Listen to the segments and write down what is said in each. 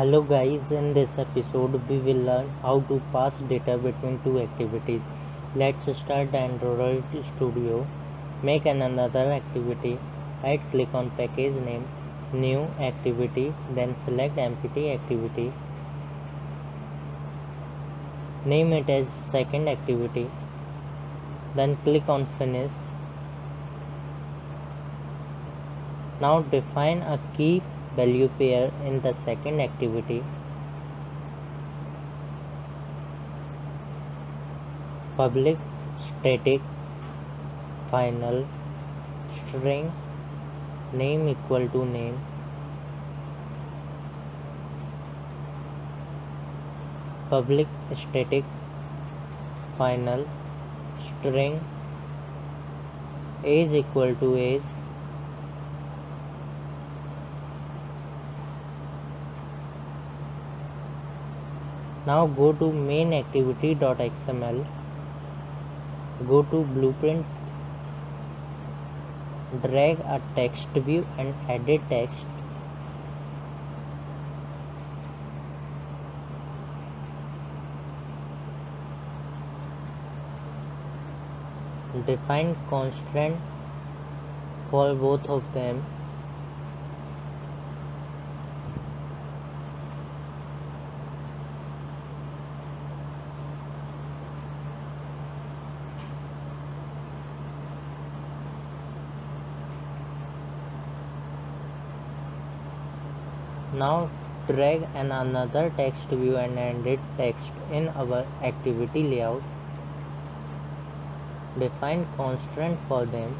Hello guys, in this episode we will learn how to pass data between two activities. Let's start Android Studio. Make another activity. Right click on package name, new activity, then select empty activity. Name it as second activity. Then click on finish. Now define a key value pair in the second activity. Public static final string name equal to name. Public static final string age equal to age. Now go to MainActivity.xml, go to blueprint, drag a text view and edit text. Define constraint for both of them. Now drag another text view and edit text in our activity layout. Define constraint for them.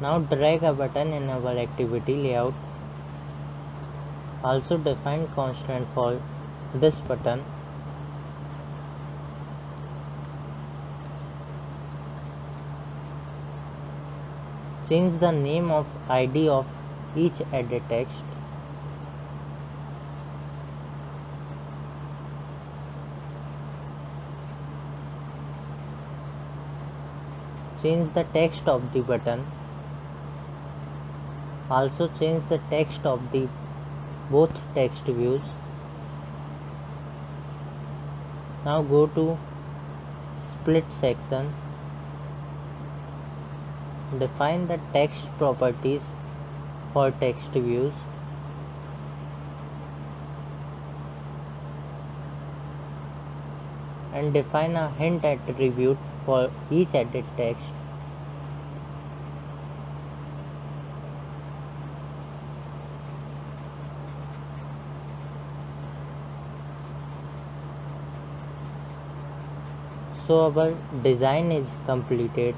Now drag a button in our activity layout. Also define constraint for this button. Change the name of ID of each edit text. Change the text of the button. Also change the text of the both text views. Now go to split section. Define the text properties for text views. And define a hint attribute for each edit text. So our design is completed.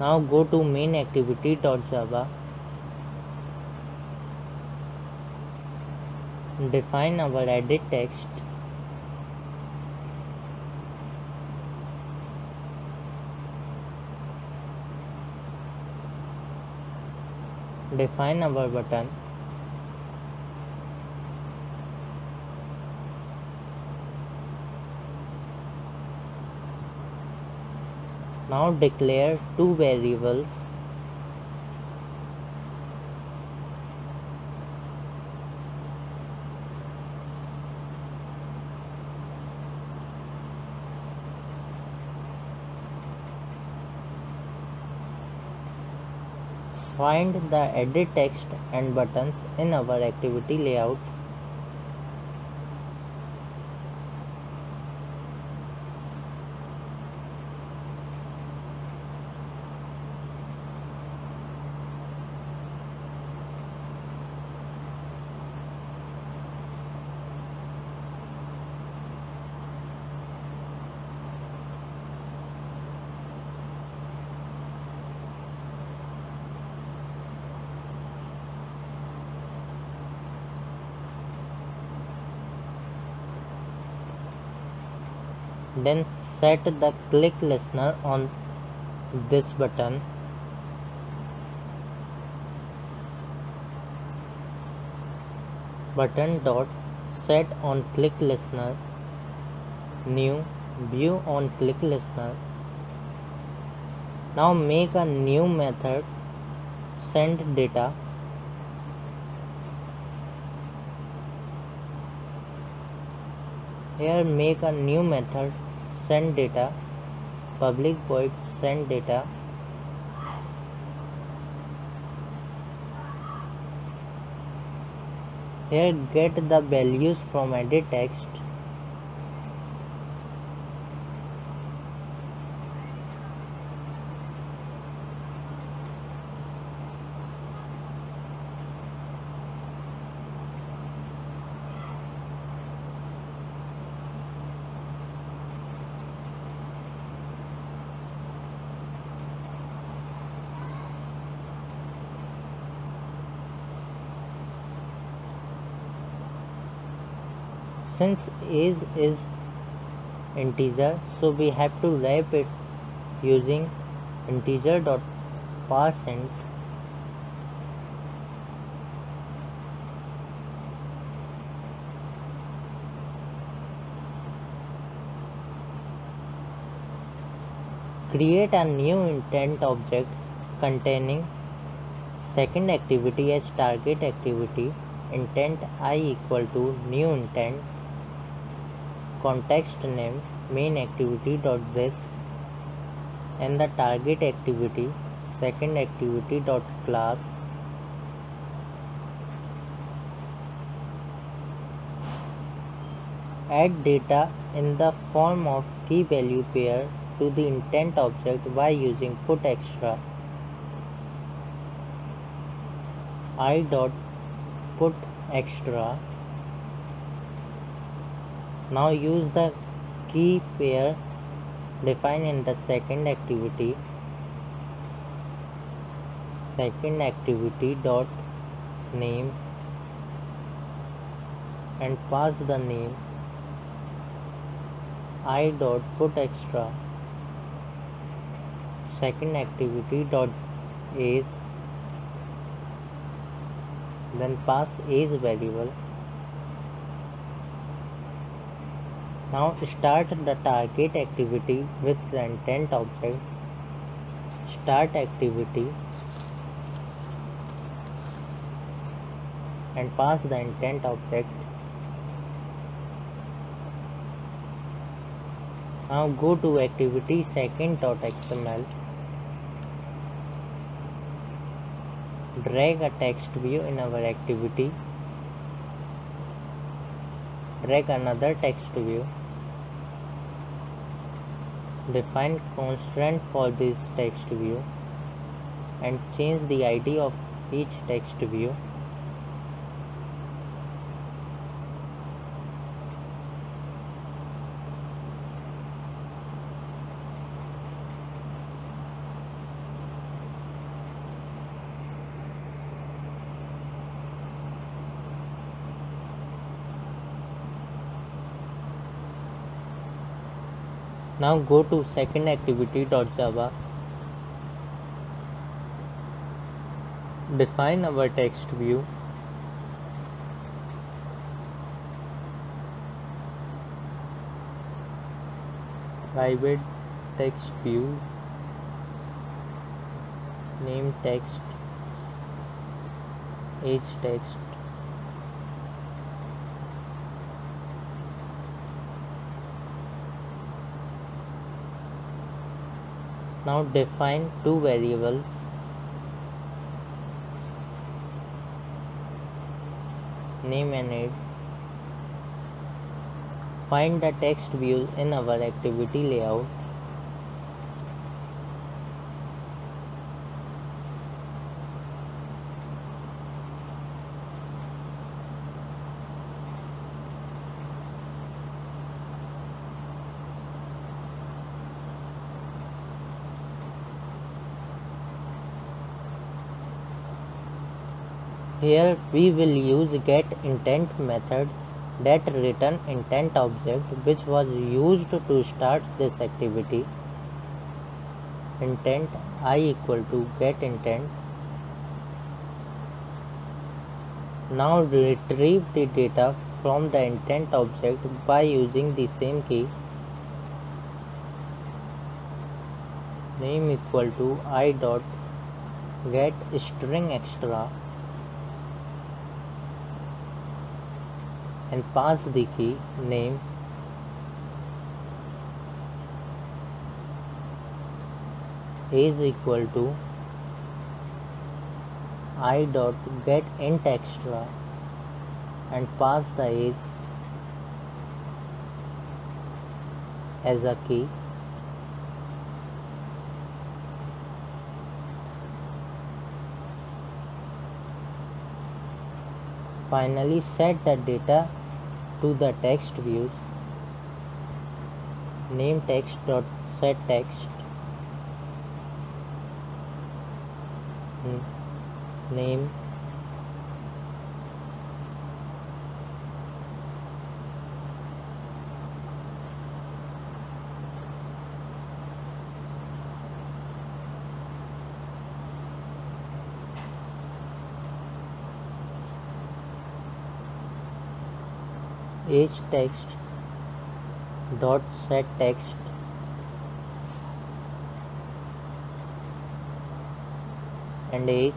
Now go to MainActivity.java. Define our edit text. Define our button. Now declare two variables. Find the edit text and buttons in our activity layout. then set the click listener on this button dot set on click listener, new view on click listener. Now make a new method send data. Here make a new method send data, public void send data. Here get the values from edit text. Since age is integer, so we have to wrap it using integer.ParseInt. Create a new intent object containing second activity as target activity, intent I equal to new intent. Context name MainActivity.this and the target activity SecondActivity.class. Add data in the form of key value pair to the intent object by using putExtra. i.putExtra. Now use the key pair defined in the second activity dot name and pass the name I dot put extra, second activity dot age, then pass age variable. Now start the target activity with the intent object. Start activity and pass the intent object. Now go to activity_second.xml. Drag a text view in our activity. Drag another text view. Define constraint for this text view and change the ID of each text view. Now go to SecondActivity.java. Define our text view. Private text view. Name text. Age text. Now define two variables, name and age. Find the text view in our activity layout. Here we will use getIntent method that return intent object which was used to start this activity. Intent I equal to getIntent. Now retrieve the data from the intent object by using the same key. Name equal to I dot getStringExtra and pass the key name. Is equal to I dot getIntExtra and pass the is as a key. Finally, set the data to the text views. Name text dot setText. Name age text dot set text. And age .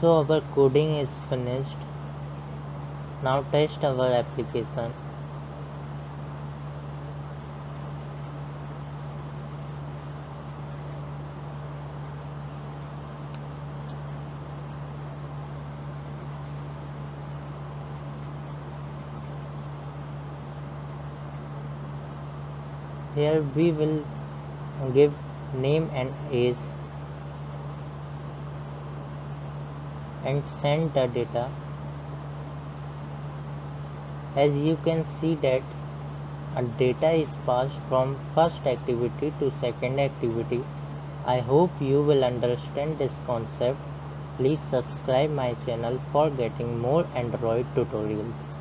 So our coding is finished. Now test our application. Here we will give name and age and send the data. As you can see that a data is passed from first activity to second activity. I hope you will understand this concept. Please subscribe my channel for getting more Android tutorials.